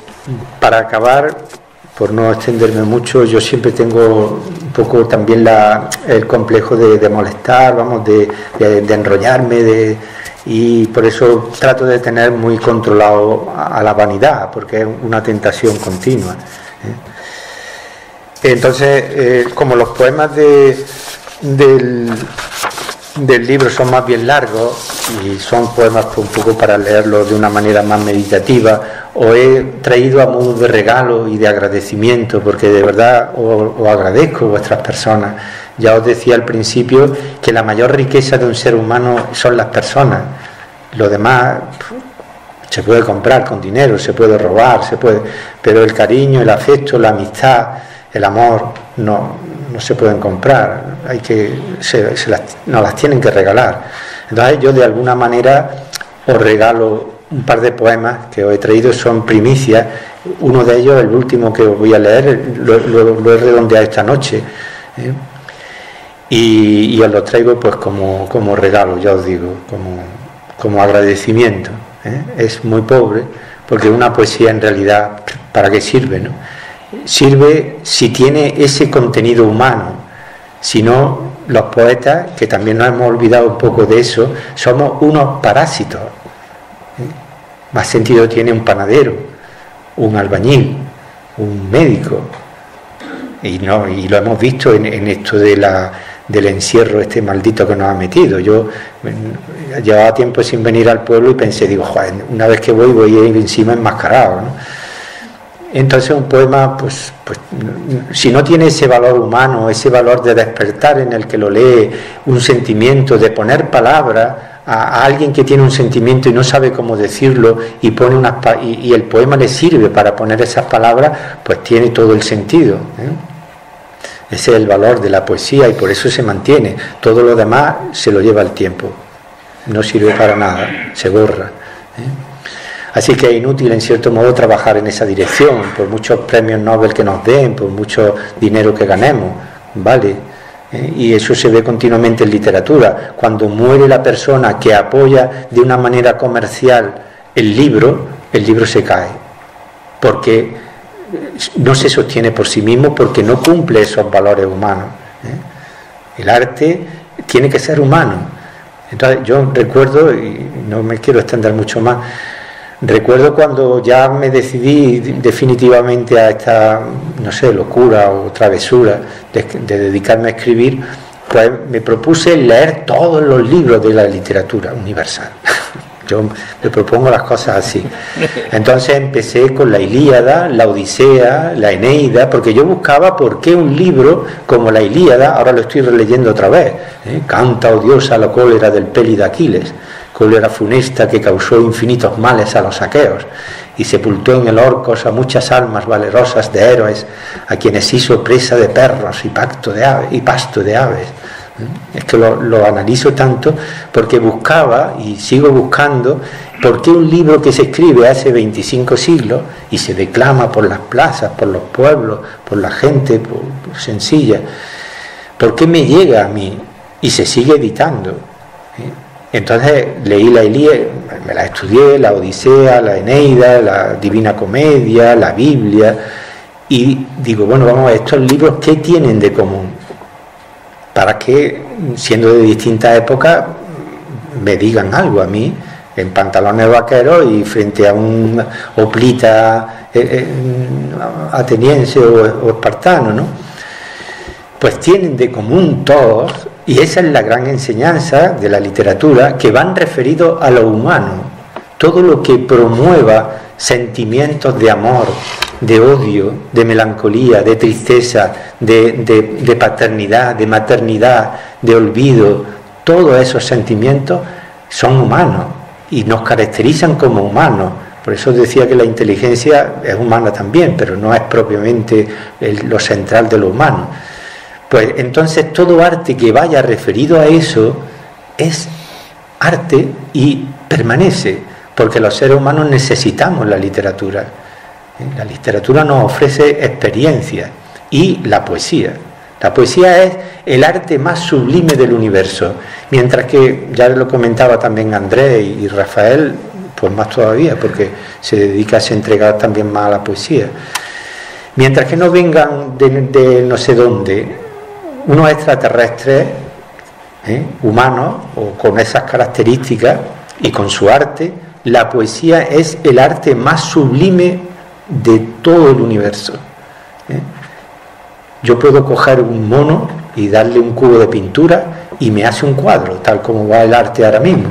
para acabar, por no extenderme mucho, yo siempre tengo un poco también el complejo de molestar, vamos, de enrollarme, y por eso trato de tener muy controlado a la vanidad, porque es una tentación continua. Entonces, como los poemas del libro son más bien largos y son poemas un poco para leerlos de una manera más meditativa, os he traído a modo de regalo y de agradecimiento, porque de verdad os agradezco vuestras personas. Ya os decía al principio que la mayor riqueza de un ser humano son las personas. Lo demás se puede comprar con dinero, se puede robar, pero el cariño, el afecto, la amistad, el amor no se pueden comprar, nos las tienen que regalar. Entonces yo de alguna manera os regalo un par de poemas que os he traído, son primicias. Uno de ellos, el último que os voy a leer, lo he redondeado esta noche, y os lo traigo pues como regalo, ya os digo, como agradecimiento. Es muy pobre, porque una poesía en realidad, ¿para qué sirve, no? Sirve si tiene ese contenido humano. Si no, los poetas, que también nos hemos olvidado un poco de eso, somos unos parásitos. Más sentido tiene un panadero, un albañil, un médico. Y lo hemos visto en esto del encierro este maldito que nos ha metido. Yo llevaba tiempo sin venir al pueblo y pensé, digo, joder, una vez que voy a ir encima enmascarado, ¿no? Entonces un poema, pues si no tiene ese valor humano, ese valor de despertar en el que lo lee, un sentimiento, de poner palabras a alguien que tiene un sentimiento y no sabe cómo decirlo, y pone y el poema le sirve para poner esas palabras, pues tiene todo el sentido, Ese es el valor de la poesía y por eso se mantiene. Todo lo demás se lo lleva el tiempo, no sirve para nada, se borra, Así que es inútil, en cierto modo, trabajar en esa dirección, por muchos premios Nobel que nos den, por mucho dinero que ganemos, ¿vale? Y eso se ve continuamente en literatura. Cuando muere la persona que apoya de una manera comercial el libro se cae, porque no se sostiene por sí mismo, porque no cumple esos valores humanos. El arte tiene que ser humano. Entonces, yo recuerdo, y no me quiero extender mucho más, recuerdo cuando ya me decidí definitivamente a esta, no sé, locura o travesura de dedicarme a escribir, pues me propuse leer todos los libros de la literatura universal. Yo me propongo las cosas así. Entonces empecé con la Ilíada, la Odisea, la Eneida, porque yo buscaba por qué un libro como la Ilíada, ahora lo estoy releyendo otra vez, canta odiosa la cólera del Peli de Aquiles, cólera funesta que causó infinitos males a los aqueos y sepultó en el Orcos a muchas almas valerosas de héroes a quienes hizo presa de perros y pasto de aves. Es que lo analizo tanto porque buscaba y sigo buscando por qué un libro que se escribe hace 25 siglos y se declama por las plazas, por los pueblos, por la gente sencilla, por qué me llega a mí y se sigue editando. Entonces leí la Ilíada, me la estudié, la Odisea, la Eneida, la Divina Comedia, la Biblia, y digo, bueno, vamos a ver, estos libros, ¿qué tienen de común? Para que, siendo de distintas épocas, me digan algo a mí en pantalones vaqueros y frente a un hoplita ateniense o espartano, ¿no? Pues tienen de común todos, y esa es la gran enseñanza de la literatura, que van referidos a lo humano. Todo lo que promueva sentimientos de amor, de odio, de melancolía, de tristeza, de paternidad, de maternidad, de olvido, todos esos sentimientos son humanos y nos caracterizan como humanos. Por eso decía que la inteligencia es humana también, pero no es propiamente lo central de lo humano. Pues entonces todo arte que vaya referido a eso es arte y permanece, porque los seres humanos necesitamos la literatura. La literatura nos ofrece experiencia, y la poesía. La poesía es el arte más sublime del universo, mientras que, ya lo comentaba también Andrés y Rafael, pues más todavía, porque se dedica, se entrega también más a la poesía. Mientras que no vengan de no sé dónde unos extraterrestres, humanos, o con esas características, y con su arte, la poesía es el arte más sublime de todo el universo. Yo puedo coger un mono y darle un cubo de pintura y me hace un cuadro, tal como va el arte ahora mismo.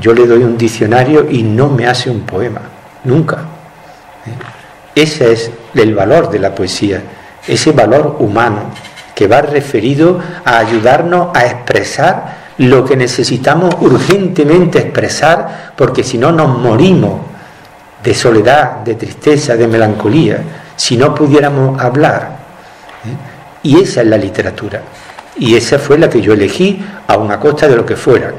Yo le doy un diccionario y no me hace un poema, nunca. Ese es el valor de la poesía, ese valor humano, que va referido a ayudarnos a expresar lo que necesitamos urgentemente expresar, porque si no nos morimos de soledad, de tristeza, de melancolía, si no pudiéramos hablar. Y esa es la literatura, y esa fue la que yo elegí a una costa de lo que fuera.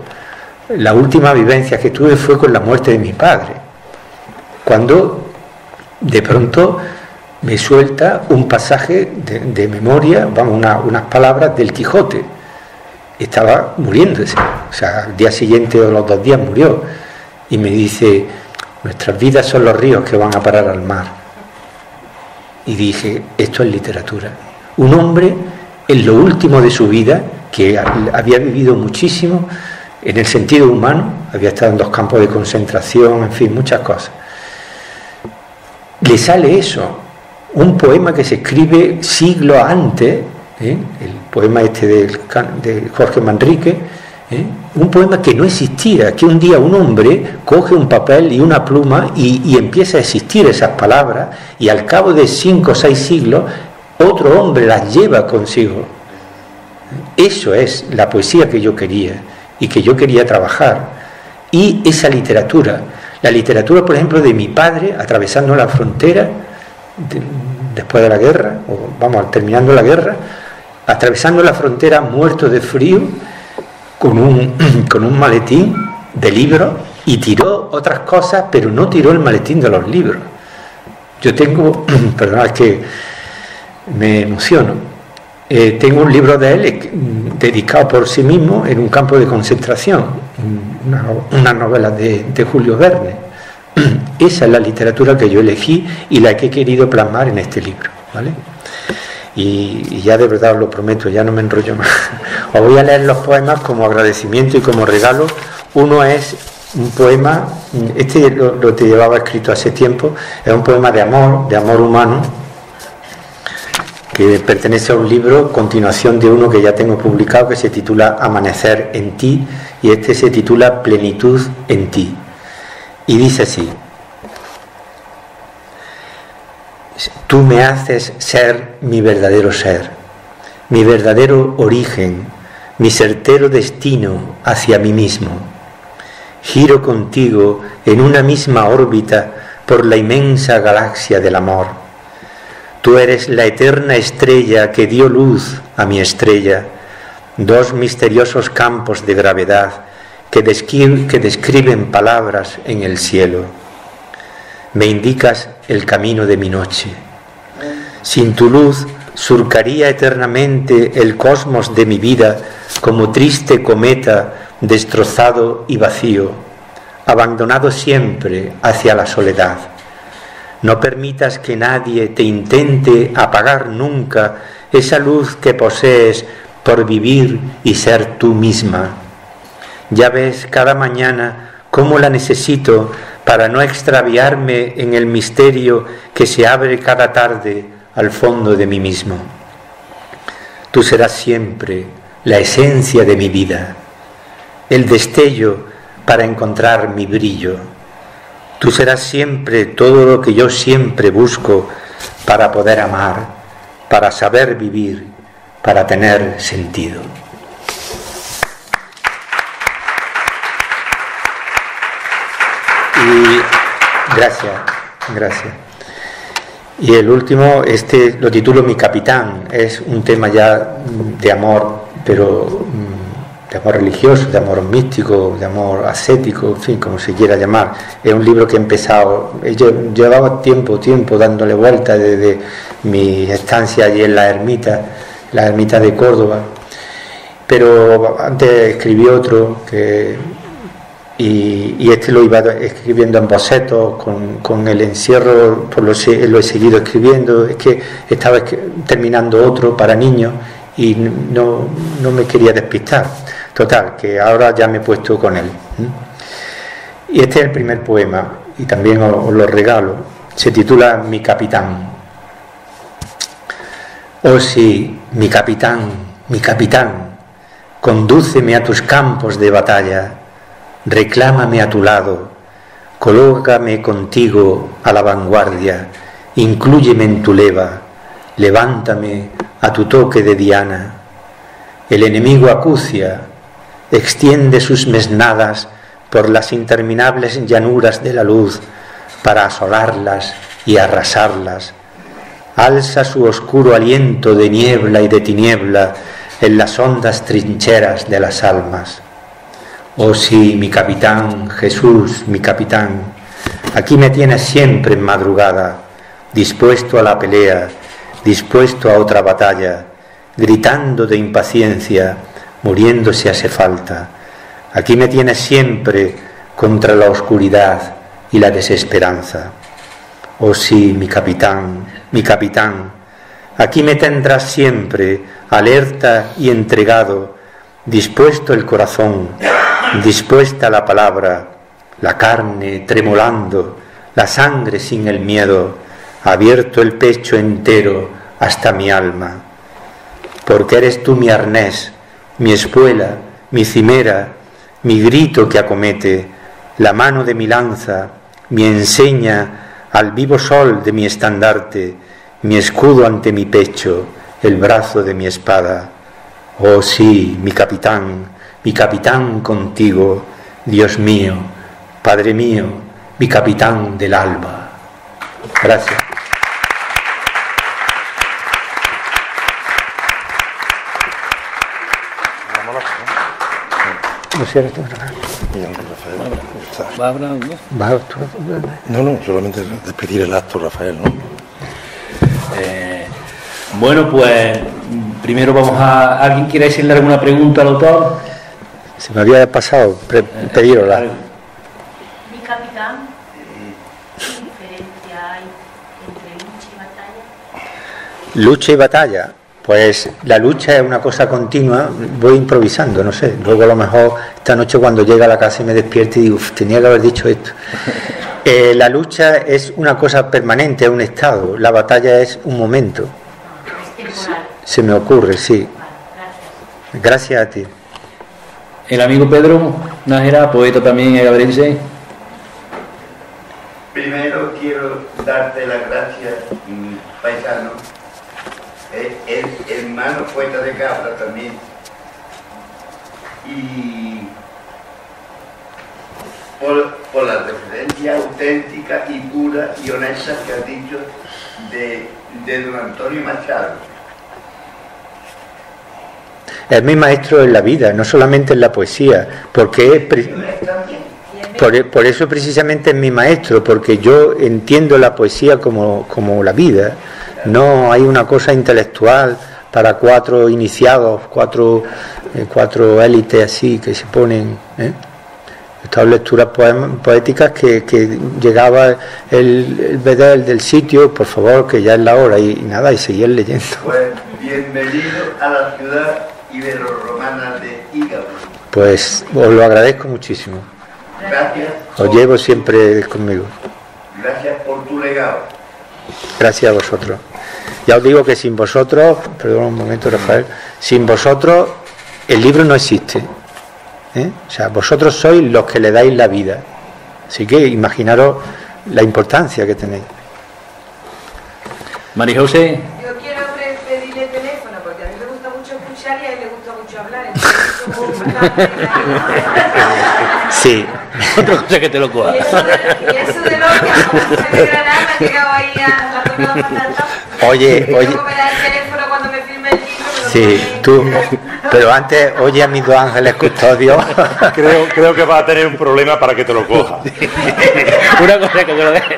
La última vivencia que tuve fue con la muerte de mi padre, cuando de pronto me suelta un pasaje de memoria, vamos, unas palabras del Quijote. Estaba muriéndose, o sea, al día siguiente o los dos días murió, y me dice: nuestras vidas son los ríos que van a parar al mar. Y dije, esto es literatura. Un hombre en lo último de su vida, que había vivido muchísimo en el sentido humano, había estado en dos campos de concentración, en fin, muchas cosas, le sale eso, un poema que se escribe siglos antes, el poema este de Jorge Manrique, un poema que no existía, que un día un hombre coge un papel y una pluma y empieza a existir esas palabras, y al cabo de 5 o 6 siglos otro hombre las lleva consigo. Eso es la poesía que yo quería y que yo quería trabajar, y esa literatura, la literatura por ejemplo de mi padre atravesando la frontera después de la guerra, o vamos, terminando la guerra, atravesando la frontera muerto de frío, con un maletín de libros, y tiró otras cosas, pero no tiró el maletín de los libros. Yo tengo, perdonad que me emociono, tengo un libro de él dedicado por sí mismo en un campo de concentración, una novela de Julio Verne. Esa es la literatura que yo elegí y la que he querido plasmar en este libro, ¿vale? Y ya de verdad os lo prometo, ya no me enrollo más. Os voy a leer los poemas como agradecimiento y como regalo. Uno es un poema, este lo te llevaba escrito hace tiempo, es un poema de amor humano, que pertenece a un libro, continuación de uno que ya tengo publicado, que se titula Amanecer en ti, y este se titula Plenitud en ti. Y dice así: tú me haces ser mi verdadero ser, mi verdadero origen, mi certero destino hacia mí mismo. Giro contigo en una misma órbita por la inmensa galaxia del amor. Tú eres la eterna estrella que dio luz a mi estrella, dos misteriosos campos de gravedad que describen palabras en el cielo. Me indicas el camino de mi noche. Sin tu luz surcaría eternamente el cosmos de mi vida como triste cometa destrozado y vacío, abandonado siempre hacia la soledad. No permitas que nadie te intente apagar nunca esa luz que posees por vivir y ser tú misma. Ya ves cada mañana ¿Cómo la necesito para no extraviarme en el misterio que se abre cada tarde al fondo de mí mismo? Tú serás siempre la esencia de mi vida, el destello para encontrar mi brillo. Tú serás siempre todo lo que yo siempre busco para poder amar, para saber vivir, para tener sentido. Y gracias. Y el último, este lo titulo Mi Capitán, es un tema ya de amor, pero de amor religioso, de amor místico, de amor ascético, en fin, como se quiera llamar. Es un libro que he empezado, llevaba tiempo dándole vuelta desde mi estancia allí en la ermita de Córdoba, pero antes escribí otro y este lo iba escribiendo en bocetos, con el encierro, lo he seguido escribiendo. Es que estaba terminando otro para niños y no me quería despistar. Total, que ahora ya me he puesto con él. Y este es el primer poema, y también os lo regalo. Se titula Mi Capitán. Oh sí, mi capitán, condúceme a tus campos de batalla, reclámame a tu lado, colócame contigo a la vanguardia, inclúyeme en tu leva, levántame a tu toque de diana. El enemigo acucia, extiende sus mesnadas por las interminables llanuras de la luz para asolarlas y arrasarlas. Alza su oscuro aliento de niebla y de tiniebla en las hondas trincheras de las almas. Oh sí, mi capitán, Jesús, mi capitán, aquí me tienes siempre en madrugada, dispuesto a la pelea, dispuesto a otra batalla, gritando de impaciencia, muriendo si hace falta. Aquí me tienes siempre contra la oscuridad y la desesperanza. Oh sí, mi capitán, mi capitán, aquí me tendrás siempre alerta y entregado, dispuesto el corazón, dispuesta la palabra, la carne tremolando, la sangre sin el miedo, abierto el pecho entero hasta mi alma. Porque eres tú mi arnés, mi espuela, mi cimera, mi grito que acomete, la mano de mi lanza, mi enseña al vivo sol de mi estandarte, mi escudo ante mi pecho, el brazo de mi espada. Oh sí, mi capitán contigo, Dios mío, Padre mío, mi capitán del alba. Gracias. ¿No cierras tú? ¿Va a hablar? No, solamente despedir el acto, Rafael, ¿no? Bueno, pues primero vamos a... ¿Alguien quiere decirle alguna pregunta al autor? Se me había pasado pedírosla. Mi capitán, ¿qué diferencia hay entre lucha y batalla? Lucha y batalla. Pues la lucha es una cosa continua, voy improvisando, no sé, luego a lo mejor esta noche cuando llegue a la casa y me despierte y digo, tenía que haber dicho esto. La lucha es una cosa permanente, es un estado, la batalla es un momento. Se me ocurre, sí. Gracias a ti. El amigo Pedro Nájera, poeta también algaverense. Primero quiero darte las gracias, paisano. Es hermano poeta de Cabra también, y por la referencia auténtica y pura y honesta que has dicho de don Antonio Machado. Es mi maestro en la vida, no solamente en la poesía, porque es por eso precisamente es mi maestro, porque yo entiendo la poesía como la vida. No hay una cosa intelectual para cuatro iniciados, cuatro élites así que se ponen, ¿eh? Estas lecturas poéticas que llegaba el bedel del sitio, por favor, que ya es la hora, y nada, y seguir leyendo. Pues bienvenido a la ciudad ibero-romana de Ígabro. Pues os lo agradezco muchísimo. Gracias. Lo llevo siempre conmigo. Gracias por tu legado. Gracias a vosotros. Ya os digo que sin vosotros, perdón un momento, Rafael, sin vosotros el libro no existe. O sea, vosotros sois los que le dais la vida. Así que imaginaros la importancia que tenéis. María José. Yo quiero pedirle teléfono porque a mí me gusta mucho escuchar y a él le gusta mucho hablar. Entonces, sí. Otra cosa que te lo coja. Y eso de Lorca, de Granada, ha llegado ahí a la zona de Patata. Oye. Luego me da el teléfono cuando me firme el libro. Sí, tú. Pero antes, oye a mis dos ángeles custodios. Creo que vas a tener un problema para que te lo coja. Una cosa que te lo deje.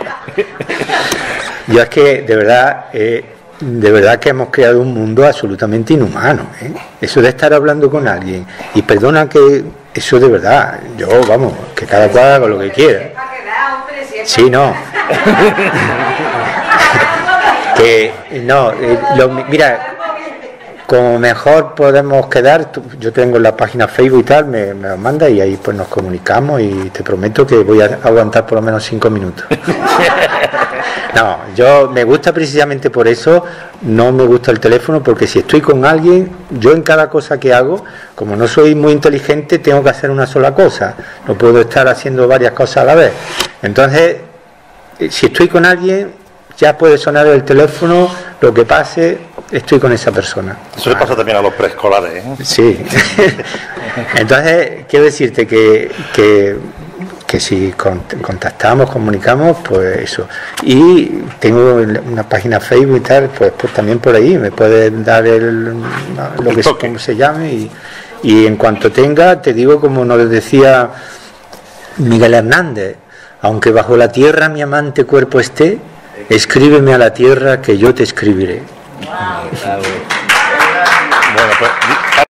Yo es que, de verdad que hemos creado un mundo absolutamente inhumano, ¿eh? Eso de estar hablando con alguien. Y perdona que eso de verdad, yo, vamos, que cada cual haga lo que quiera. Sí, no. Que, no, mira, como mejor podemos quedar, yo tengo la página Facebook y tal, me lo manda y ahí pues nos comunicamos y te prometo que voy a aguantar por lo menos 5 minutos. No, yo me gusta precisamente por eso, no me gusta el teléfono, porque si estoy con alguien, yo en cada cosa que hago, como no soy muy inteligente, tengo que hacer una sola cosa, no puedo estar haciendo varias cosas a la vez. Entonces, si estoy con alguien, ya puede sonar el teléfono, lo que pase, estoy con esa persona. Eso le pasa también a los preescolares, ¿eh? Sí. Entonces, quiero decirte que si contactamos, comunicamos, pues eso. Y tengo una página Facebook y tal, pues también por ahí me pueden dar como se llame y en cuanto tenga, te digo, como nos decía Miguel Hernández, aunque bajo la tierra mi amante cuerpo esté, escríbeme a la tierra que yo te escribiré. Wow. Bueno, pues